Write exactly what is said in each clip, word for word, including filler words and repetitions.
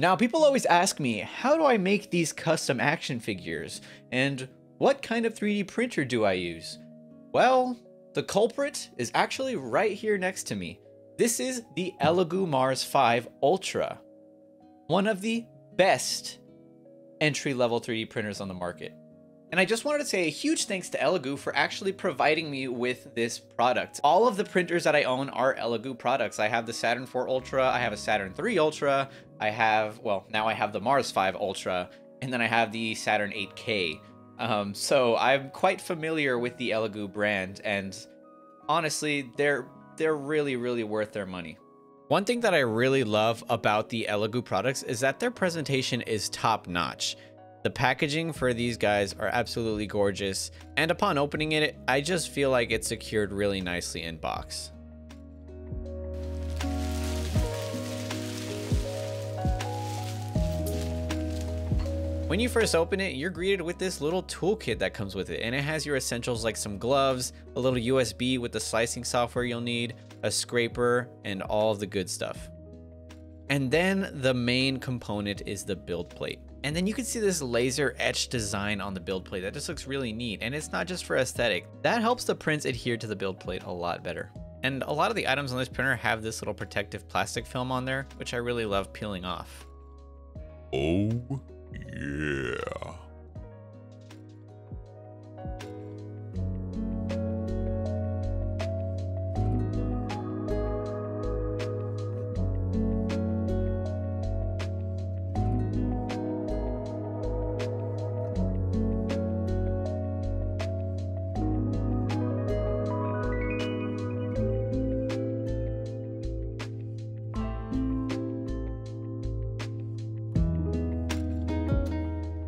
Now, people always ask me, how do I make these custom action figures? And what kind of three D printer do I use? Well, the culprit is actually right here next to me. This is the Elegoo Mars five Ultra, one of the best entry-level three D printers on the market. And I just wanted to say a huge thanks to Elegoo for actually providing me with this product. All of the printers that I own are Elegoo products. I have the Saturn four Ultra, I have a Saturn three Ultra, I have, well, now I have the Mars five Ultra, and then I have the Saturn eight K. Um, so I'm quite familiar with the Elegoo brand, and honestly, they're, they're really, really worth their money. One thing that I really love about the Elegoo products is that their presentation is top-notch. The packaging for these guys are absolutely gorgeous, and upon opening it, I just feel like it's secured really nicely in box. When you first open it, you're greeted with this little toolkit that comes with it, and it has your essentials like some gloves, a little U S B with the slicing software you'll need, a scraper, and all the good stuff. And then the main component is the build plate. And then you can see this laser etched design on the build plate that just looks really neat. And it's not just for aesthetic. That helps the prints adhere to the build plate a lot better. And a lot of the items on this printer have this little protective plastic film on there, which I really love peeling off. Oh yeah.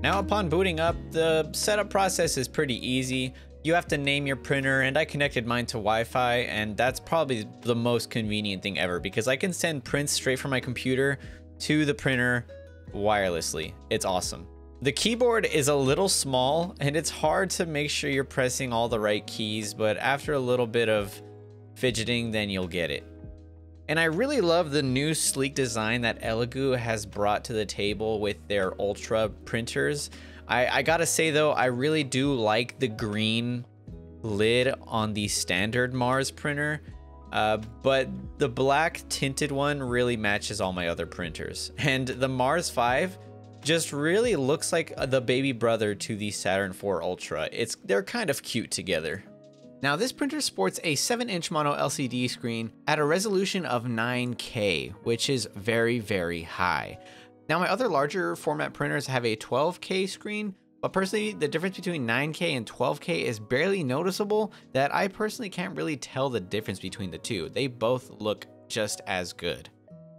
Now upon booting up, the setup process is pretty easy. You have to name your printer, and I connected mine to Wi-Fi, and that's probably the most convenient thing ever because I can send prints straight from my computer to the printer wirelessly. It's awesome. The keyboard is a little small, and it's hard to make sure you're pressing all the right keys, but after a little bit of fidgeting, then you'll get it. And I really love the new sleek design that Elegoo has brought to the table with their Ultra printers. I, I gotta say though, I really do like the green lid on the standard Mars printer, uh, but the black tinted one really matches all my other printers. And the Mars five just really looks like the baby brother to the Saturn four Ultra. It's, they're kind of cute together. Now this printer sports a seven inch mono L C D screen at a resolution of nine K, which is very, very high. Now my other larger format printers have a twelve K screen, but personally the difference between nine K and twelve K is barely noticeable that I personally can't really tell the difference between the two. They both look just as good.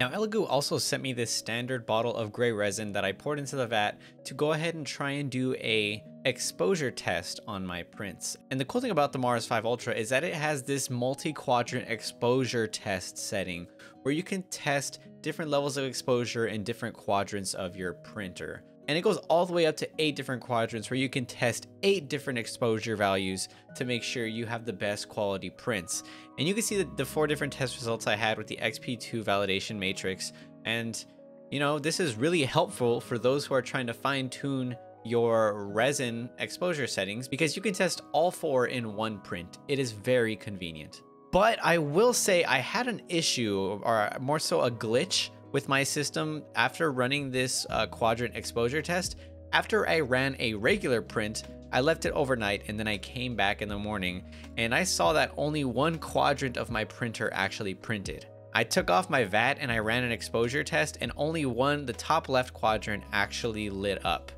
Now Elegoo also sent me this standard bottle of gray resin that I poured into the vat to go ahead and try and do a exposure test on my prints. And the cool thing about the Mars five Ultra is that it has this multi-quadrant exposure test setting where you can test different levels of exposure in different quadrants of your printer. And it goes all the way up to eight different quadrants where you can test eight different exposure values to make sure you have the best quality prints. And you can see that the four different test results I had with the X P two validation matrix. And you know, this is really helpful for those who are trying to fine tune your resin exposure settings because you can test all four in one print. It is very convenient. But I will say I had an issue, or more so a glitch with my system after running this uh, quadrant exposure test. After I ran a regular print, I left it overnight and then I came back in the morning and I saw that only one quadrant of my printer actually printed. I took off my vat and I ran an exposure test and only one, the top left quadrant, actually lit up.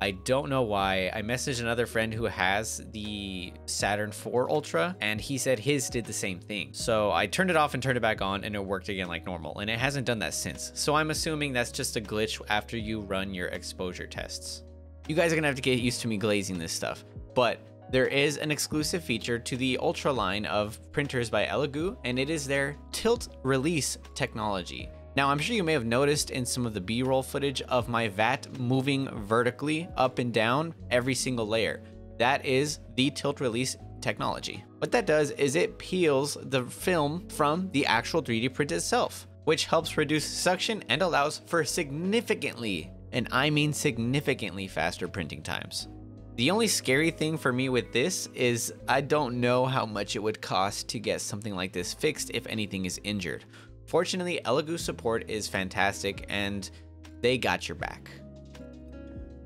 I don't know why. I messaged another friend who has the Saturn four Ultra and he said his did the same thing. So I turned it off and turned it back on and it worked again like normal, and it hasn't done that since. So I'm assuming that's just a glitch after you run your exposure tests. You guys are gonna have to get used to me glazing this stuff, but there is an exclusive feature to the Ultra line of printers by Elegoo, and it is their tilt release technology. Now, I'm sure you may have noticed in some of the B-roll footage of my vat moving vertically up and down every single layer. That is the tilt release technology. What that does is it peels the film from the actual three D print itself. which helps reduce suction and allows for significantly, and I mean significantly, faster printing times. The only scary thing for me with this is I don't know how much it would cost to get something like this fixed if anything is injured. Fortunately, Elegoo support is fantastic and they got your back.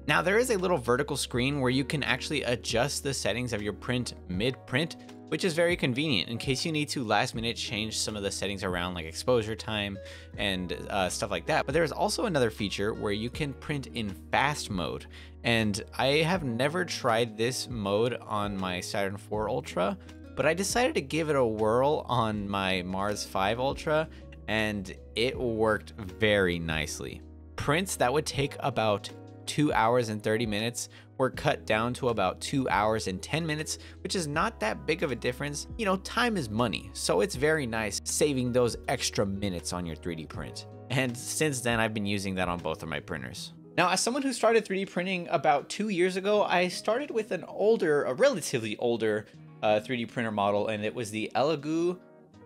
Now there is a little vertical screen where you can actually adjust the settings of your print mid-print, which is very convenient in case you need to last minute change some of the settings around, like exposure time and uh, stuff like that. But there is also another feature where you can print in fast mode. And I have never tried this mode on my Saturn four Ultra, but I decided to give it a whirl on my Mars five Ultra and it worked very nicely. Prints that would take about two hours and thirty minutes were cut down to about two hours and ten minutes, which is not that big of a difference. You know, time is money, so it's very nice saving those extra minutes on your three D print. And since then, I've been using that on both of my printers. Now, as someone who started three D printing about two years ago, I started with an older, a relatively older uh, three D printer model, and it was the Elegoo,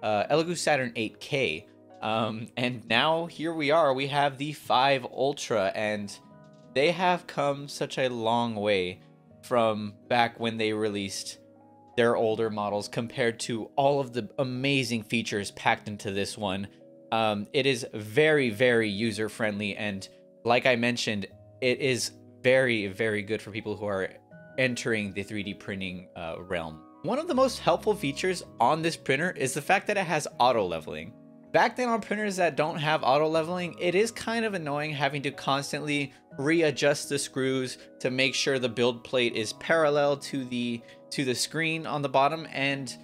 uh, Elegoo Saturn eight K. Um, and now here we are, we have the five Ultra, and they have come such a long way from back when they released their older models compared to all of the amazing features packed into this one. Um, it is very, very user-friendly, and like I mentioned, it is very, very good for people who are entering the three D printing uh, realm. One of the most helpful features on this printer is the fact that it has auto-leveling. Back then on printers that don't have auto leveling, it is kind of annoying having to constantly readjust the screws to make sure the build plate is parallel to the to the screen on the bottom. And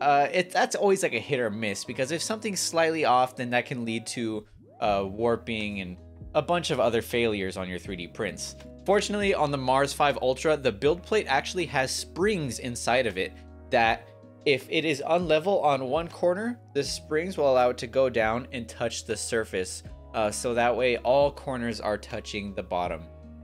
uh, it, that's always like a hit or miss, because if something's slightly off, then that can lead to uh, warping and a bunch of other failures on your three D prints. Fortunately, on the Mars five Ultra, the build plate actually has springs inside of it that, if it is unlevel on one corner, the springs will allow it to go down and touch the surface. Uh, so that way all corners are touching the bottom,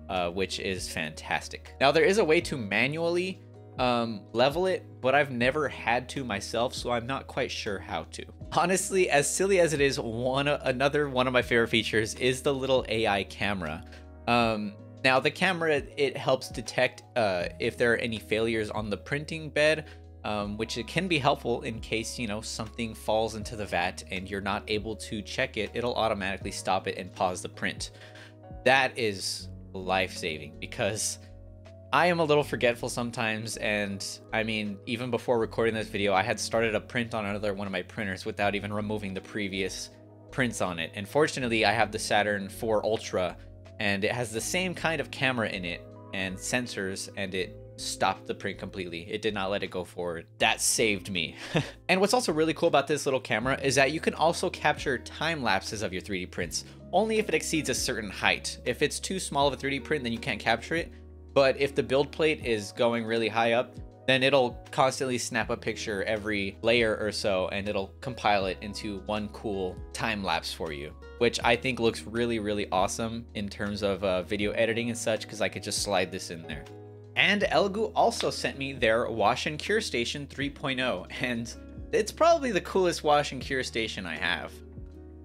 uh, which is fantastic. Now there is a way to manually um, level it, but I've never had to myself, so I'm not quite sure how to. Honestly, as silly as it is, one another one of my favorite features is the little A I camera. Um, now the camera, it helps detect uh, if there are any failures on the printing bed, Um, which it can be helpful in case, you know, something falls into the vat and you're not able to check it. It'll automatically stop it and pause the print. That is life-saving, because I am a little forgetful sometimes, and I mean, even before recording this video, I had started a print on another one of my printers without even removing the previous prints on it. And fortunately, I have the Saturn four Ultra, and it has the same kind of camera in it and sensors, and it stopped the print completely. It did not let it go forward. That saved me. And what's also really cool about this little camera is that you can also capture time lapses of your three D prints, only if it exceeds a certain height. If it's too small of a three D print, then you can't capture it. But if the build plate is going really high up, then it'll constantly snap a picture every layer or so, and it'll compile it into one cool time lapse for you, which I think looks really, really awesome in terms of uh, video editing and such, because I could just slide this in there. And Elegoo also sent me their Wash and Cure Station three point oh, and it's probably the coolest wash and cure station I have.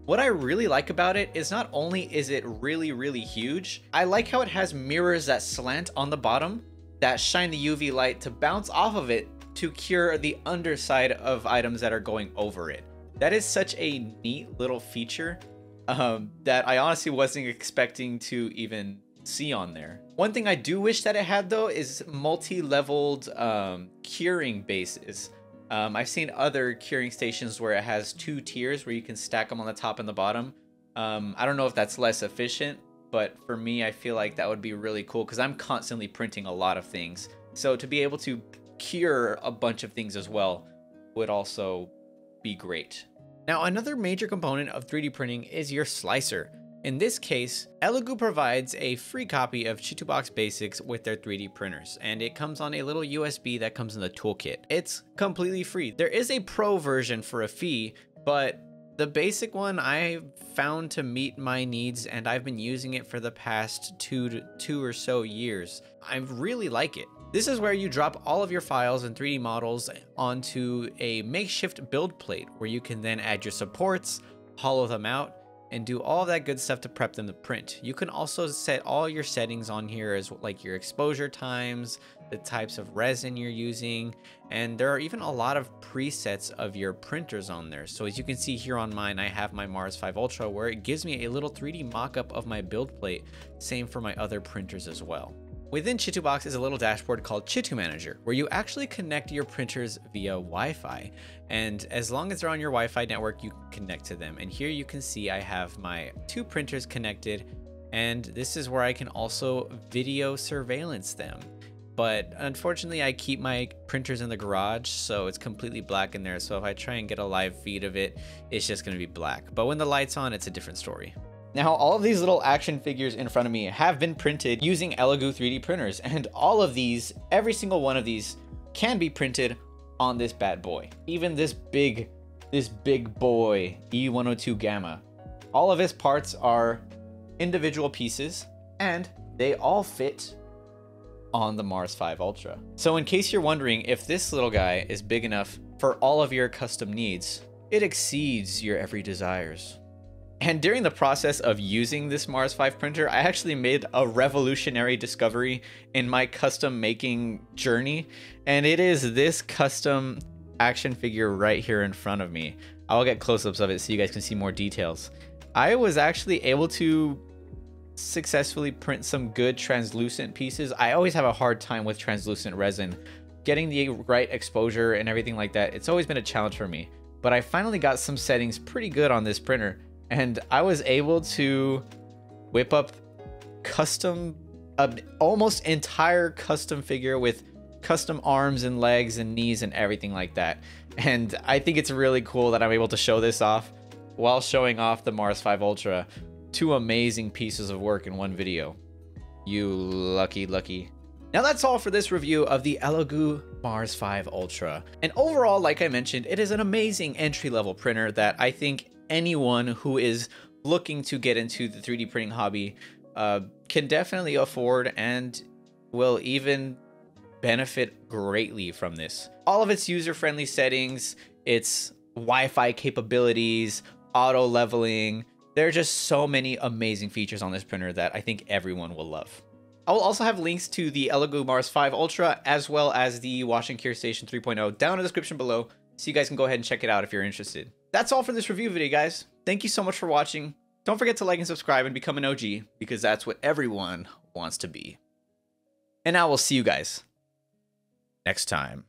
What I really like about it is not only is it really, really huge, I like how it has mirrors that slant on the bottom that shine the U V light to bounce off of it to cure the underside of items that are going over it. That is such a neat little feature um, that I honestly wasn't expecting to even see on there. One thing I do wish that it had, though, is multi-leveled um, curing bases. Um, I've seen other curing stations where it has two tiers where you can stack them on the top and the bottom. Um, I don't know if that's less efficient, but for me, I feel like that would be really cool because I'm constantly printing a lot of things. So to be able to cure a bunch of things as well would also be great. Now, another major component of three D printing is your slicer. In this case, Elegoo provides a free copy of Chitubox Basics with their three D printers, and it comes on a little U S B that comes in the toolkit. It's completely free. There is a pro version for a fee, but the basic one I found to meet my needs, and I've been using it for the past two to two or so years. I really like it. This is where you drop all of your files and three D models onto a makeshift build plate where you can then add your supports, hollow them out, and do all that good stuff to prep them to print. You can also set all your settings on here, as like your exposure times, the types of resin you're using, and there are even a lot of presets of your printers on there. So as you can see here on mine, I have my Mars five Ultra, where it gives me a little three D mock-up of my build plate, same for my other printers as well. Within Chitubox is a little dashboard called Chitu Manager, where you actually connect your printers via Wi-Fi. And as long as they're on your Wi-Fi network, you can connect to them. And here you can see I have my two printers connected, and this is where I can also video surveillance them. But unfortunately, I keep my printers in the garage, so it's completely black in there. So if I try and get a live feed of it, it's just gonna be black. But when the light's on, it's a different story. Now, all of these little action figures in front of me have been printed using Elegoo three D printers, and all of these, every single one of these, can be printed on this bad boy. Even this big, this big boy, E one oh two Gamma. All of his parts are individual pieces, and they all fit on the Mars five Ultra. So in case you're wondering if this little guy is big enough for all of your custom needs, it exceeds your every desires. And during the process of using this Mars five printer, I actually made a revolutionary discovery in my custom making journey, and it is this custom action figure right here in front of me. I'll get close-ups of it so you guys can see more details. I was actually able to successfully print some good translucent pieces. I always have a hard time with translucent resin. Getting the right exposure and everything like that, it's always been a challenge for me. But I finally got some settings pretty good on this printer, and I was able to whip up custom, uh, almost entire custom figure with custom arms and legs and knees and everything like that. And I think it's really cool that I'm able to show this off while showing off the Mars five Ultra. Two amazing pieces of work in one video. You lucky, lucky. Now that's all for this review of the Elegoo Mars five Ultra. And overall, like I mentioned, it is an amazing entry-level printer that I think anyone who is looking to get into the three D printing hobby uh, can definitely afford and will even benefit greatly from this. All of its user-friendly settings, its Wi-Fi capabilities, auto leveling, there are just so many amazing features on this printer that I think everyone will love. I will also have links to the Elegoo Mars five Ultra as well as the Wash and Cure Station three point oh down in the description below, so you guys can go ahead and check it out if you're interested. That's all for this review video, guys. Thank you so much for watching. Don't forget to like and subscribe and become an O G, because that's what everyone wants to be. And I will see you guys next time.